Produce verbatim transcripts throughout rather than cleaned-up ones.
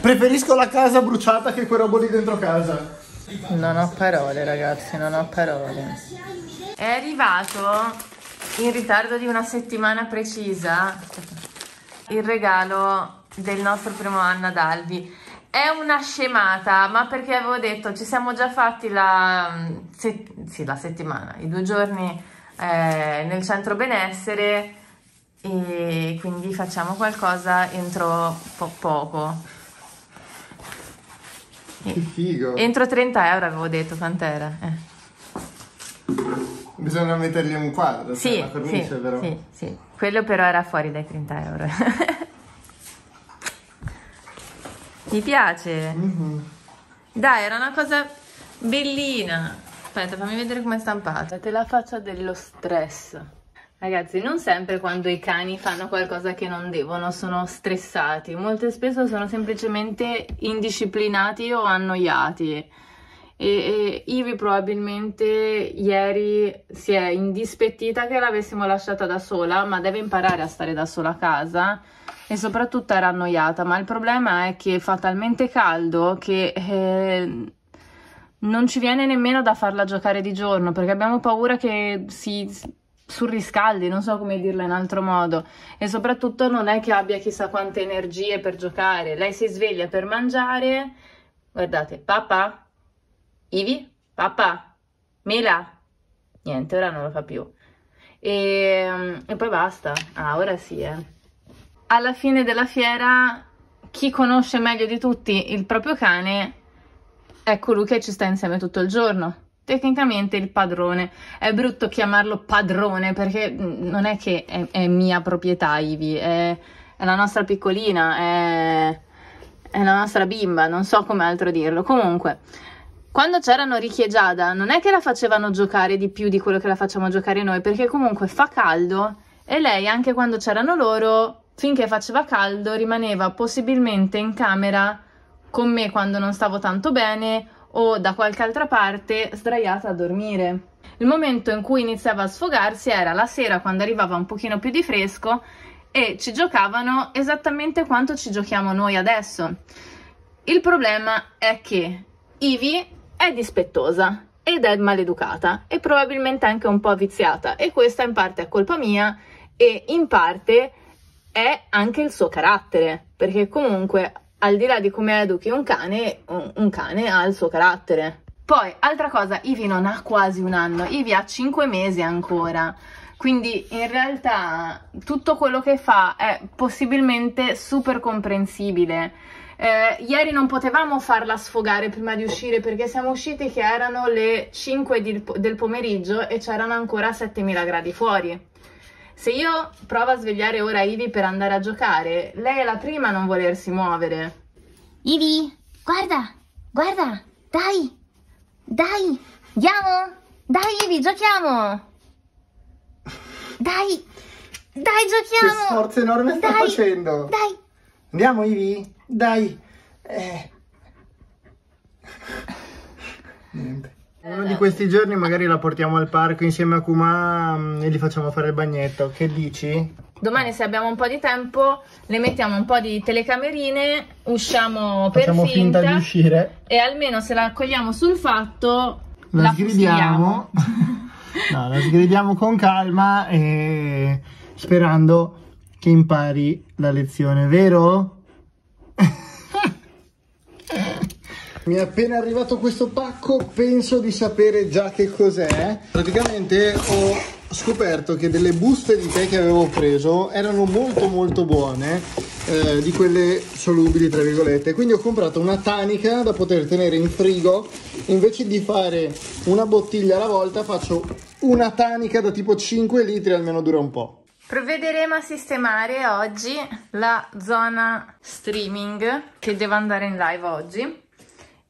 Preferisco la casa bruciata che quel robo lì dentro casa. Non ho parole, ragazzi, non ho parole. È arrivato in ritardo di una settimana precisa il regalo del nostro primo anno ad Albi. È una scemata, ma perché avevo detto, ci siamo già fatti la, se, sì, la settimana, i due giorni eh, nel centro benessere, e quindi facciamo qualcosa entro po poco. Che figo. Entro trenta euro avevo detto, quant'era? Eh. Bisogna mettergli un quadro, sì, cioè, la cornice, sì, però. Sì, sì. Quello però era fuori dai trenta euro. Ti piace? Mm-hmm. Dai, era una cosa bellina. Aspetta, fammi vedere com'è stampata. Te la faccia dello stress. Ragazzi, non sempre quando i cani fanno qualcosa che non devono sono stressati, molto spesso sono semplicemente indisciplinati o annoiati. E, e Ivy probabilmente ieri si è indispettita che l'avessimo lasciata da sola, ma deve imparare a stare da sola a casa e soprattutto era annoiata. Ma il problema è che fa talmente caldo che... Eh, non ci viene nemmeno da farla giocare di giorno, perché abbiamo paura che si surriscaldi, non so come dirla in altro modo, e soprattutto non è che abbia chissà quante energie per giocare. Lei si sveglia per mangiare, guardate, papà, Ivy, papà, mela, niente, ora non lo fa più, e, e poi basta. Ah, ora sì, eh. Alla fine della fiera chi conosce meglio di tutti il proprio cane è colui che ci sta insieme tutto il giorno, tecnicamente il padrone. È brutto chiamarlo padrone perché non è che è, è mia proprietà Ivy, è, è la nostra piccolina, è, è la nostra bimba, non so come altro dirlo. Comunque, quando c'erano Ricky e Giada non è che la facevano giocare di più di quello che la facciamo giocare noi, perché comunque fa caldo e lei anche quando c'erano loro, finché faceva caldo, rimaneva possibilmente in camera con me quando non stavo tanto bene o da qualche altra parte sdraiata a dormire. Il momento in cui iniziava a sfogarsi era la sera, quando arrivava un pochino più di fresco, e ci giocavano esattamente quanto ci giochiamo noi adesso. Il problema è che Ivy è dispettosa ed è maleducata e probabilmente anche un po' viziata, e questa in parte è colpa mia e in parte è anche il suo carattere, perché comunque al di là di come educhi un cane, un cane ha il suo carattere. Poi, altra cosa, Ivy non ha quasi un anno, Ivy ha cinque mesi ancora. Quindi, in realtà, tutto quello che fa è possibilmente super comprensibile. Eh, ieri non potevamo farla sfogare prima di uscire, perché siamo usciti che erano le cinque di, del pomeriggio e c'erano ancora settemila gradi fuori. Se io provo a svegliare ora Ivy per andare a giocare, lei è la prima a non volersi muovere. Ivy, guarda, guarda, dai, dai, andiamo, dai Ivy, giochiamo, dai, dai giochiamo. Che sforzo enorme sta dai, facendo. Dai. Andiamo Ivy, dai. Eh. Niente. Uno di questi giorni magari la portiamo al parco insieme a Kuma e gli facciamo fare il bagnetto, che dici? Domani, se abbiamo un po' di tempo, le mettiamo un po' di telecamerine, usciamo per finta, facciamo finta di uscire, e almeno se la accogliamo sul fatto la, la sgridiamo. No, la sgridiamo con calma e sperando che impari la lezione, vero? Mi è appena arrivato questo pacco, penso di sapere già che cos'è. Praticamente ho scoperto che delle buste di tè che avevo preso erano molto molto buone, eh, di quelle solubili tra virgolette, quindi ho comprato una tanica da poter tenere in frigo. Invece di fare una bottiglia alla volta faccio una tanica da tipo cinque litri, almeno dura un po'. Provvederemo a sistemare oggi la zona streaming, che devo andare in live oggi,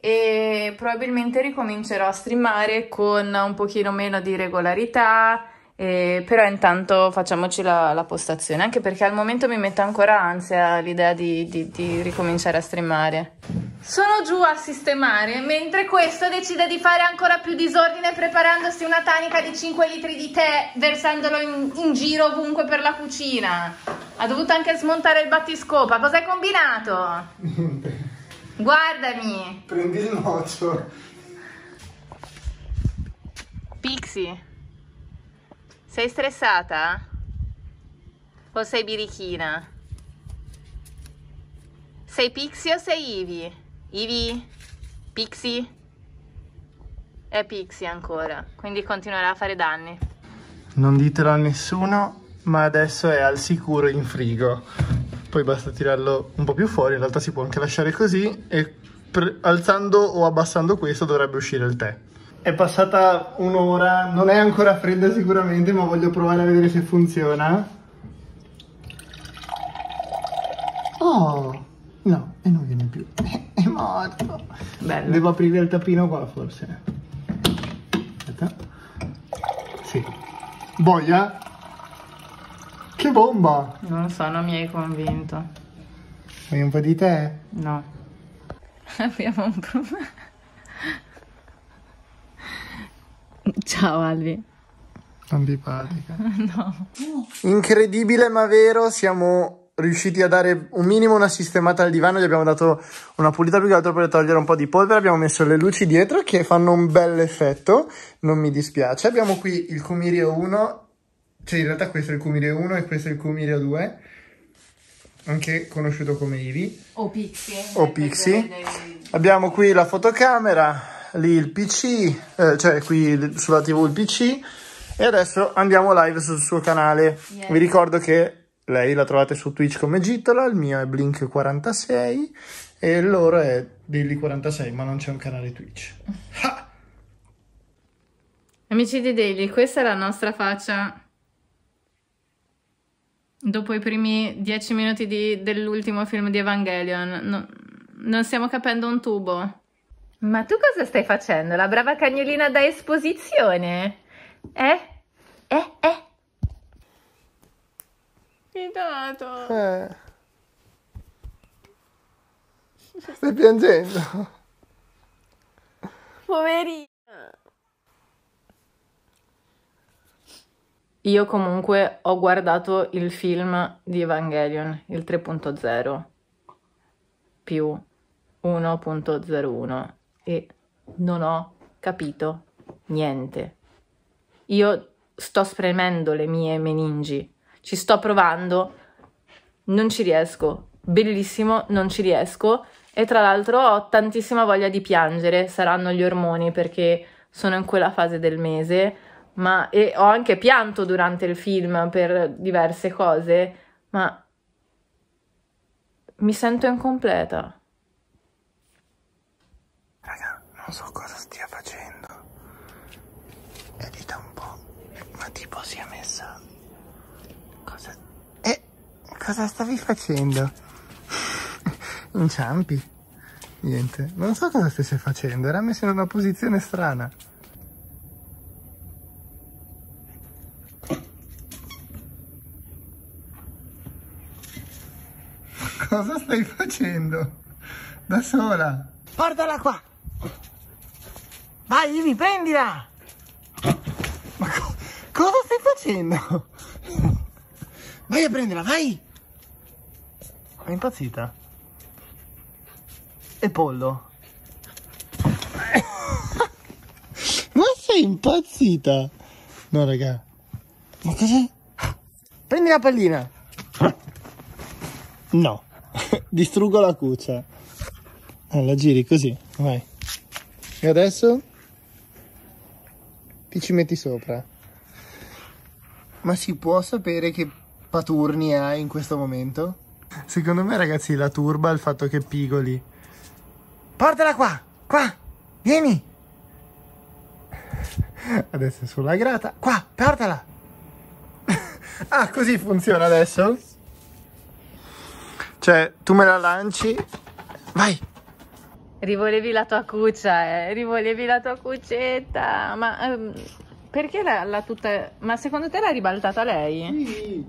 e probabilmente ricomincerò a streamare con un pochino meno di regolarità, eh, però intanto facciamoci la, la postazione, anche perché al momento mi mette ancora ansia l'idea di, di, di ricominciare a streamare. Sono giù a sistemare mentre questo decide di fare ancora più disordine, preparandosi una tanica di cinque litri di tè, versandolo in, in giro ovunque per la cucina. Ha dovuto anche smontare il battiscopa. Cosa hai combinato? Niente. Guardami. Prendi il noccio. Pixie, sei stressata? O sei birichina? Sei Pixie o sei Ivy? Ivy? Pixie? È Pixie ancora, quindi continuerà a fare danni. Non ditelo a nessuno, ma adesso è al sicuro in frigo. Poi basta tirarlo un po' più fuori, in realtà si può anche lasciare così e alzando o abbassando questo dovrebbe uscire il tè. È passata un'ora, non è ancora fredda sicuramente, ma voglio provare a vedere se funziona. Oh! No, e non viene più. È morto. Bello. Devo aprire il tappino qua forse. Aspetta. Sì. Boia. Che bomba! Non lo so, non mi hai convinto. Vuoi un po' di tè? No. Abbiamo un problema. Ciao Alvi. Antipatica. No. Incredibile ma vero, siamo riusciti a dare un minimo una sistemata al divano, gli abbiamo dato una pulita più che altro per togliere un po' di polvere, abbiamo messo le luci dietro che fanno un bel effetto, non mi dispiace. Abbiamo qui il Kumirio uno, cioè in realtà questo è il Kumirio uno e questo è il Kumirio due, anche conosciuto come Ivy o Pixie, o Pixie. Abbiamo qui la fotocamera, lì il P C, eh, cioè qui sulla TV il P C, e adesso andiamo live sul suo canale. Yeah. Vi ricordo che lei la trovate su Twitch come Gittola, il mio è Blink quarantasei e il loro è Daily quarantasei, ma non c'è un canale Twitch. Ha! Amici di Daily, questa è la nostra faccia dopo i primi dieci minuti dell'ultimo film di Evangelion. No, non stiamo capendo un tubo. Ma tu cosa stai facendo? La brava cagnolina da esposizione? Eh? Eh? Eh? Eh. Stai piangendo, poverina. Io comunque ho guardato il film di Evangelion, il tre punto zero più uno punto zero uno, e non ho capito niente. Io sto spremendo le mie meningi. Ci sto provando, non ci riesco, bellissimo, non ci riesco, e tra l'altro ho tantissima voglia di piangere, saranno gli ormoni perché sono in quella fase del mese, ma e ho anche pianto durante il film per diverse cose, ma mi sento incompleta. Raga, non so cosa stia facendo, edita un po', ma tipo si è messa... Cosa... Eh, cosa stavi facendo? Inciampi? Niente, non so cosa stesse facendo, era messo in una posizione strana. Cosa stai facendo? Da sola? Portala qua! Vai, Ivy, prendila! Ma co cosa stai facendo? Vai a prenderla, vai! È impazzita. E pollo. Ma sei impazzita? No, raga. Ma cos'è? Prendi la pallina. No. Distruggo la cuccia. Allora, giri così, vai. E adesso? Ti ci metti sopra. Ma si può sapere che paturni hai in questo momento? Secondo me, ragazzi, la turba è il fatto che pigoli. Portala qua, qua, vieni. Adesso è sulla grata, qua, portala. Ah, così funziona adesso? Cioè, tu me la lanci, vai. Rivolevi la tua cuccia, eh, rivolevi la tua cuccetta, ma... Um, perché la, la tutta... Ma secondo te l'ha ribaltata lei? Sì.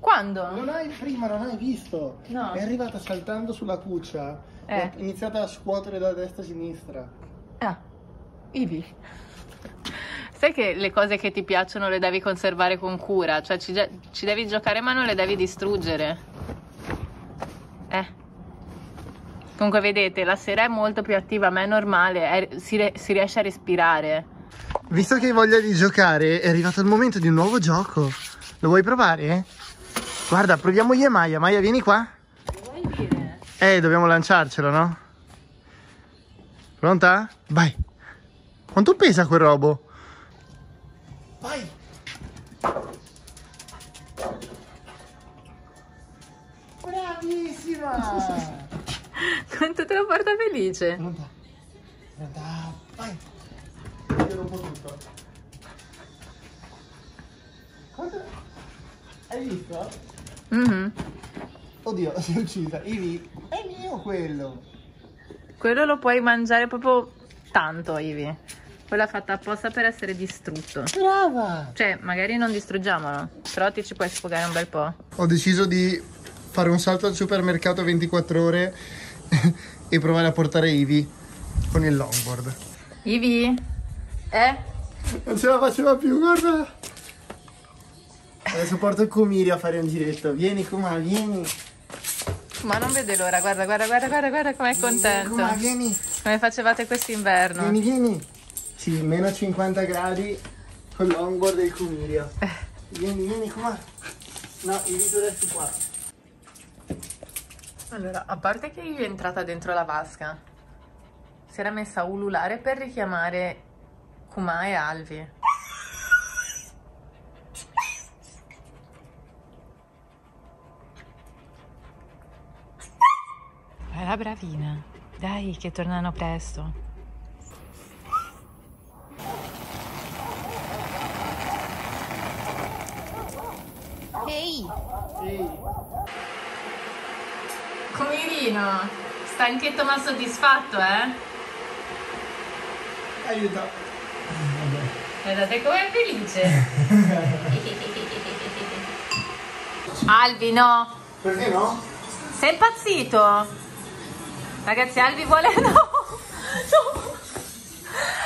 Quando? Non hai, prima non hai visto, no. È arrivata saltando sulla cuccia, eh. È iniziata a scuotere da destra a sinistra. Ah, Ivy. te che le cose che ti piacciono le devi conservare con cura, cioè ci, ci devi giocare ma non le devi distruggere. Eh. Comunque vedete, la sera è molto più attiva, ma è normale, è, si, si riesce a respirare. Visto che hai voglia di giocare, è arrivato il momento di un nuovo gioco. Lo vuoi provare? Guarda, proviamo io e Maya. Maya, vieni qua. Che vuoi dire? Eh, dobbiamo lanciarcelo, no? Pronta? Vai. Quanto pesa quel robo? Vai. Bravissima. Quanto te lo porta felice. Pronta? Pronta? Vai. Io rompo tutto. Quanto... Hai visto? Mm-hmm. Oddio, si è uccisa. Ivy, è mio quello. Quello lo puoi mangiare proprio tanto, Ivy. Quello è fatta apposta per essere distrutto. Brava! Cioè, magari non distruggiamolo, però ti ci puoi sfogare un bel po'. Ho deciso di fare un salto al supermercato ventiquattro ore e provare a portare Ivy con il longboard. Ivy? Eh? Non ce la faceva più, guarda! Adesso porto il Kumirio a fare un giretto. Vieni, Kuma, vieni! Ma non vede l'ora, guarda, guarda, guarda, guarda, guarda com'è contento. Kuma, vieni. Come facevate quest'inverno. Vieni, vieni. Sì, meno cinquanta gradi con l'ongor del Kumirio. Eh. Vieni, vieni, Kuma. No, il video resti qua. Allora, a parte che io è entrata dentro la vasca, si era messa a ululare per richiamare Kuma e Alvi. La bravina, dai che tornano presto. Ehi! Ehi! Comirino, stanchetto ma soddisfatto, eh? Aiuto! Guardate com'è felice! Alvi, no! Perché no? Sei impazzito! Ragazzi, Alvi vuole... No! No!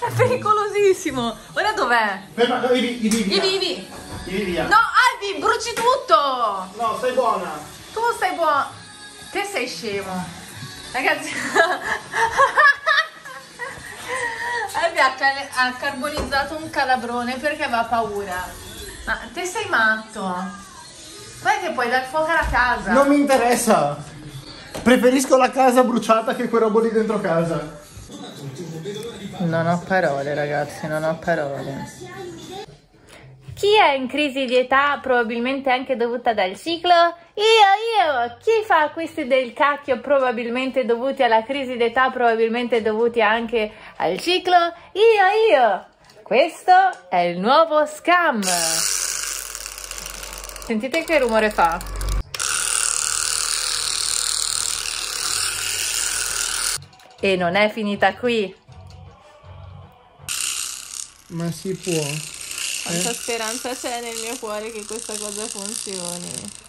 È pericolosissimo! Ora dov'è? Ivi, Ivi, Ivi! Ivi, via! No, Alvi, bruci tutto! No, stai buona! Tu stai buona! Te sei scemo! Ragazzi... Alvi ha, ca ha carbonizzato un calabrone perché aveva paura. Ma te sei matto! Guarda che puoi dar fuoco alla casa! Non mi interessa! Preferisco la casa bruciata che quel robo lì dentro casa. Non ho parole, ragazzi, non ho parole. Chi è in crisi di età, probabilmente anche dovuta dal ciclo? Io, io! Chi fa acquisti del cacchio, probabilmente dovuti alla crisi d'età, probabilmente dovuti anche al ciclo? Io, io! Questo è il nuovo scam. Sentite che rumore fa? E non è finita qui. Ma si può. Quanta eh? speranza c'è nel mio cuore che questa cosa funzioni.